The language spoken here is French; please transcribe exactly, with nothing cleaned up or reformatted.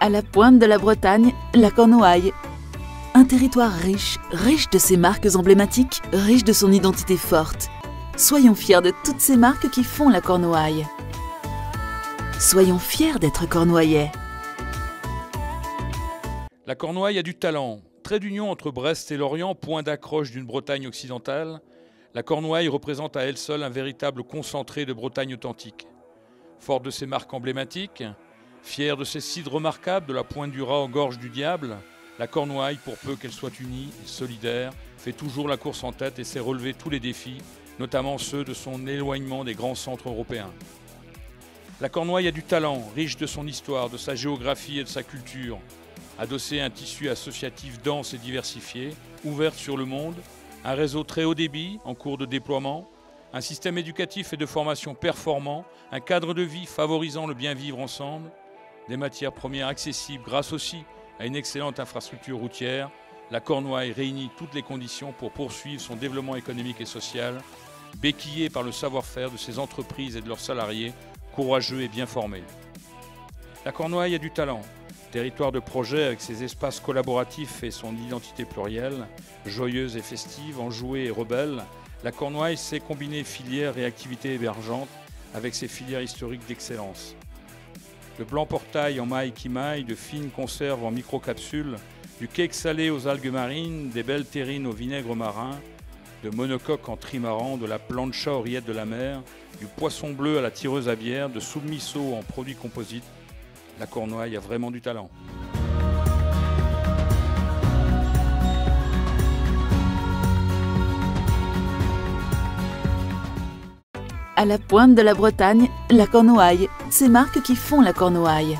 à la pointe de la Bretagne, la Cornouaille. Un territoire riche, riche de ses marques emblématiques, riche de son identité forte. Soyons fiers de toutes ces marques qui font la Cornouaille. Soyons fiers d'être cornouaillais. La Cornouaille a du talent. Trait d'union entre Brest et Lorient, point d'accroche d'une Bretagne occidentale, la Cornouaille représente à elle seule un véritable concentré de Bretagne authentique. Forte de ses marques emblématiques, fière de ses cides remarquables, de la pointe du rat aux gorges du diable, la Cornouaille, pour peu qu'elle soit unie, solidaire, fait toujours la course en tête et sait relever tous les défis, notamment ceux de son éloignement des grands centres européens. La Cornouaille a du talent, riche de son histoire, de sa géographie et de sa culture, adossée à un tissu associatif dense et diversifié, ouverte sur le monde, un réseau très haut débit en cours de déploiement, un système éducatif et de formation performant, un cadre de vie favorisant le bien vivre ensemble, des matières premières accessibles grâce aussi à une excellente infrastructure routière, la Cornouaille réunit toutes les conditions pour poursuivre son développement économique et social, béquillé par le savoir-faire de ses entreprises et de leurs salariés, courageux et bien formés. La Cornouaille a du talent, territoire de projet avec ses espaces collaboratifs et son identité plurielle, joyeuse et festive, enjouée et rebelle. La Cornouaille sait combiner filières et activités hébergentes avec ses filières historiques d'excellence. Le blanc portail en maille qui maille, de fines conserves en microcapsules, du cake salé aux algues marines, des belles terrines au vinaigre marin, de monocoque en trimaran, de la plancha aux rillettes de la mer, du poisson bleu à la tireuse à bière, de soubmisseaux en produits composites, la Cornouaille a vraiment du talent. À la pointe de la Bretagne, la Cornouaille, ces marques qui font la Cornouaille.